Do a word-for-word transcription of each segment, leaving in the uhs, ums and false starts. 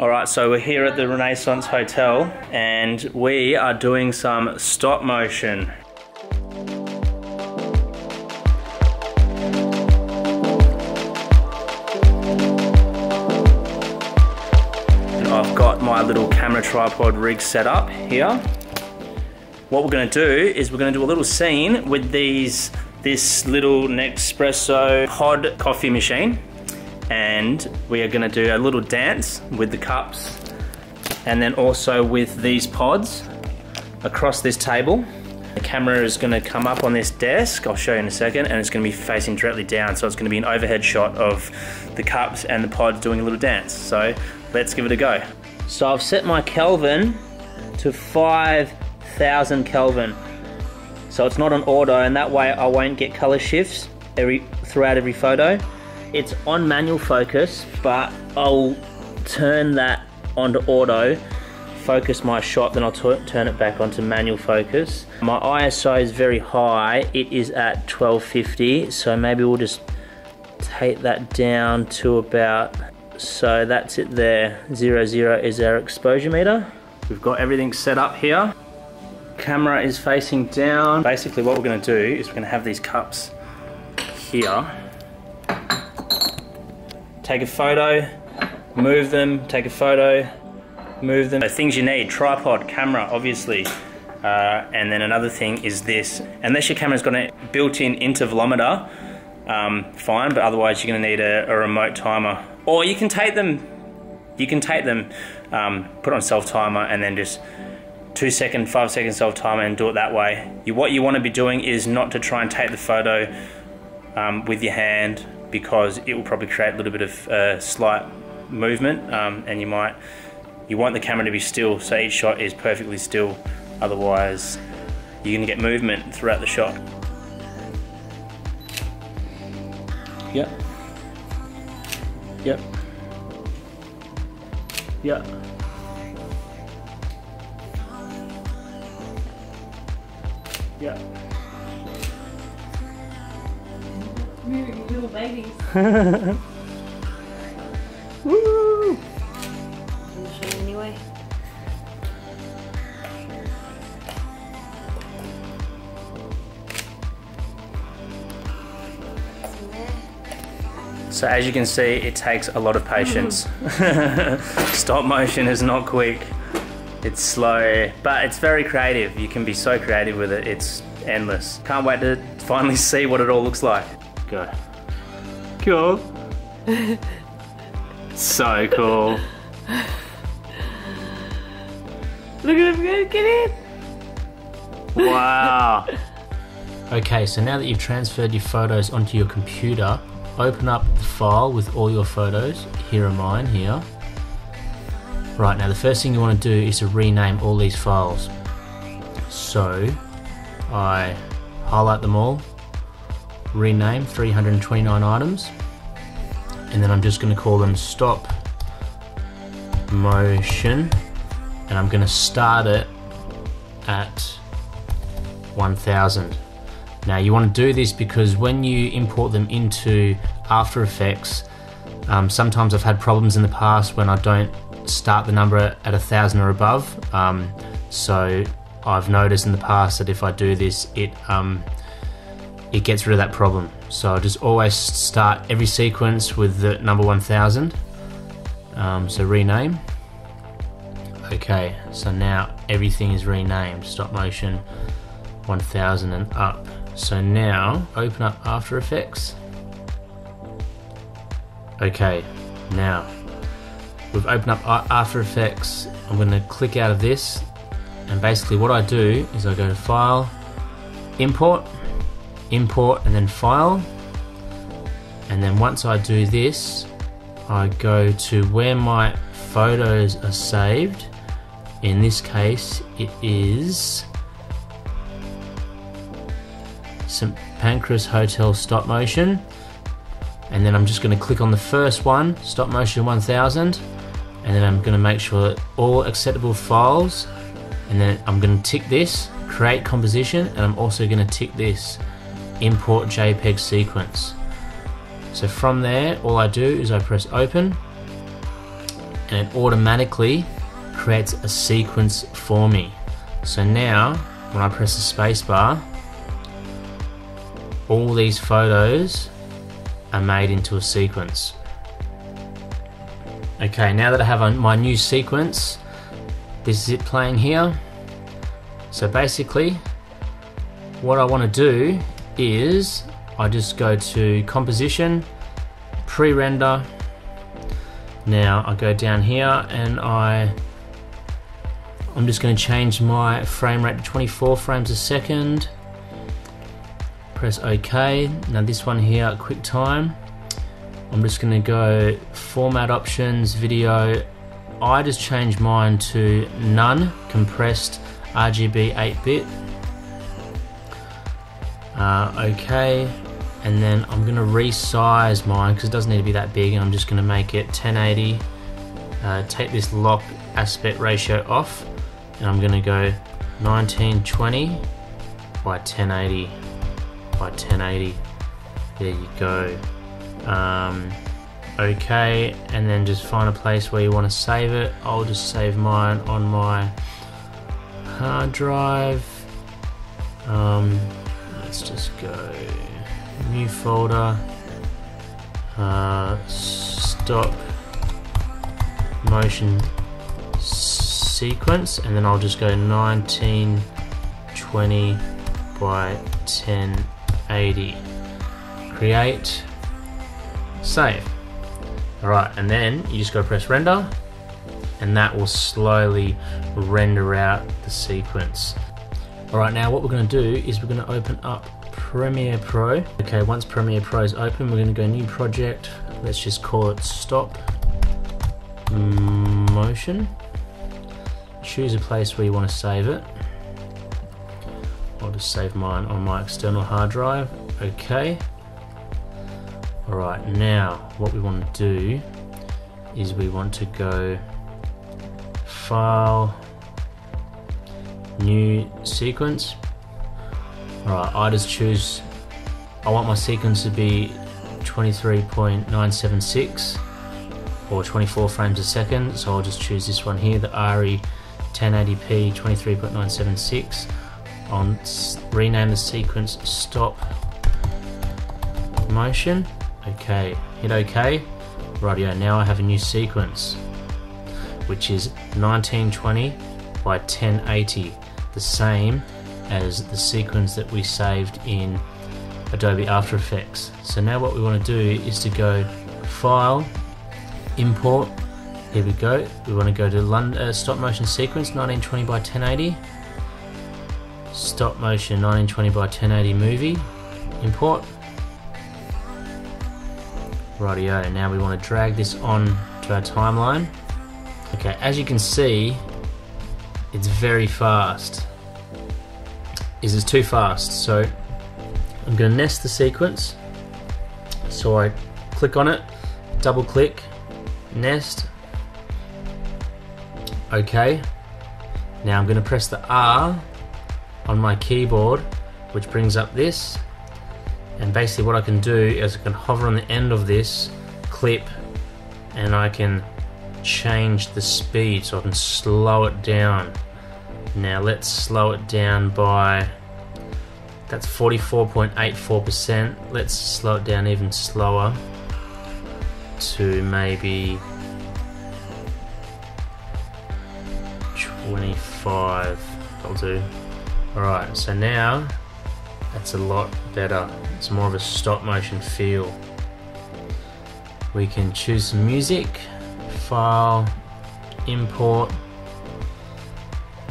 Alright, so we're here at the Renaissance Hotel and we are doing some stop motion. And I've got my little camera tripod rig set up here. What we're going to do is we're going to do a little scene with these, this little Nespresso pod coffee machine. And we are gonna do a little dance with the cups and then also with these pods across this table. The camera is gonna come up on this desk, I'll show you in a second, and it's gonna be facing directly down, so it's gonna be an overhead shot of the cups and the pods doing a little dance. So let's give it a go. So I've set my Kelvin to five thousand Kelvin. So it's not on auto, and that way I won't get color shifts every throughout every photo. It's on manual focus, but I'll turn that onto auto, focus my shot, then I'll turn it back onto manual focus. My I S O is very high, it is at twelve fifty, so maybe we'll just take that down to about, so that's it there, zero zero is our exposure meter. We've got everything set up here. Camera is facing down. Basically what we're gonna do is we're gonna have these cups here. Take a photo, move them, take a photo, move them. So things you need, tripod, camera, obviously. Uh, and then another thing is this. Unless your camera's got a built-in intervalometer, um, fine, but otherwise you're gonna need a, a remote timer. Or you can take them, you can take them, um, put on self-timer and then just two second, five second self-timer and do it that way. You, what you wanna be doing is not to try and take the photo um, with your hand, because it will probably create a little bit of uh, slight movement, um, and you might, you want the camera to be still, so each shot is perfectly still, otherwise you're gonna get movement throughout the shot. Yep. Yep. Yep. Yep. Moving little babies. Woo! In the shade anyway. So as you can see, it takes a lot of patience. Stop motion is not quick. It's slow, but it's very creative. You can be so creative with it. It's endless. Can't wait to finally see what it all looks like. Go. Cool. So cool. Look at him go, get in! Wow. Okay, so now that you've transferred your photos onto your computer, open up the file with all your photos. Here are mine, here. Right, now the first thing you want to do is to rename all these files. So, I highlight them all. Rename three hundred twenty-nine items, and then I'm just going to call them stop motion, and I'm going to start it at one thousand. Now you want to do this because when you import them into After Effects, um, sometimes I've had problems in the past when I don't start the number at one thousand or above, um, so I've noticed in the past that if I do this, it um, it gets rid of that problem. So just always start every sequence with the number one thousand. Um, so rename. Okay, so now everything is renamed. Stop motion one thousand and up. So now open up After Effects. Okay, now we've opened up After Effects. I'm going to click out of this, and basically what I do is I go to File, Import, import, and then file, and then once I do this I go to where my photos are saved. In this case it is St Pancras Hotel stop motion, and then I'm just going to click on the first one, stop motion one thousand, and then I'm going to make sure that all acceptable files, and then I'm going to tick this create composition, and I'm also going to tick this import JPEG sequence. So from there all I do is I press open, and it automatically creates a sequence for me. So now when I press the spacebar, all these photos are made into a sequence. Okay, now that I have my new sequence, this is it playing here. So basically what I want to do is I just go to composition, pre-render. Now I go down here and I I'm just going to change my frame rate to twenty-four frames a second. Press OK. Now this one here, QuickTime, I'm just going to go format options, video. I just changed mine to none, compressed R G B eight bit. Uh, okay, and then I'm going to resize mine because it doesn't need to be that big, and I'm just going to make it ten eighty. Uh, take this lock aspect ratio off, and I'm going to go nineteen twenty by ten eighty by ten eighty. There you go. Um, okay, and then just find a place where you want to save it. I'll just save mine on my hard drive. Um, let's just go new folder, uh, stop motion sequence, and then I'll just go nineteen twenty by ten eighty, create, save. Alright, and then you just go press render, and that will slowly render out the sequence. Alright, now what we're going to do is we're going to open up Premiere Pro. Okay, once Premiere Pro is open, we're going to go new project. Let's just call it Stop Motion. Choose a place where you want to save it. I'll just save mine on my external hard drive. Okay. Alright, now what we want to do is we want to go File, New Sequence. Alright, I just choose, I want my sequence to be twenty-three point nine seven six or twenty-four frames a second, so I'll just choose this one here, the R E ten eighty p twenty-three point nine seven six. I'll rename the sequence Stop Motion. Okay, hit OK. Rightio, now I have a new sequence, which is nineteen twenty by ten eighty, the same as the sequence that we saved in Adobe After Effects. So now what we want to do is to go File, Import. Here we go. We want to go to London, uh, Stop Motion Sequence nineteen twenty by ten eighty, Stop Motion nineteen twenty by ten eighty Movie, Import. Rightio, now we want to drag this on to our timeline. Okay, as you can see, it's very fast. This is too fast, so I'm going to nest the sequence. So I click on it, double click, nest. Okay, now I'm going to press the R on my keyboard, which brings up this. And basically what I can do is I can hover on the end of this clip and I can change the speed, so I can slow it down. Now let's slow it down by, that's forty-four point eight four percent. Let's slow it down even slower to maybe twenty-five, I'll do. Alright, so now that's a lot better. It's more of a stop motion feel. We can choose some music, File, Import.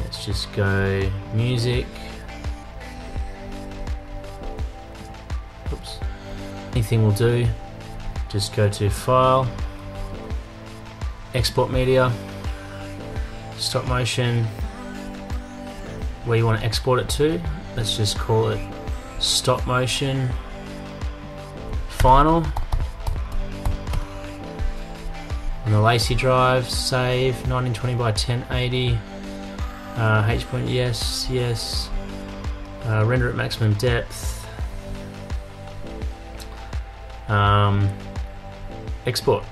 Let's just go Music. Oops. Anything will do. Just go to File, Export Media, Stop Motion. Where you want to export it to. Let's just call it Stop Motion Final. On the lacy drive, save nineteen twenty by ten eighty. Uh, H point, yes, yes. Uh, render at maximum depth. Um, export.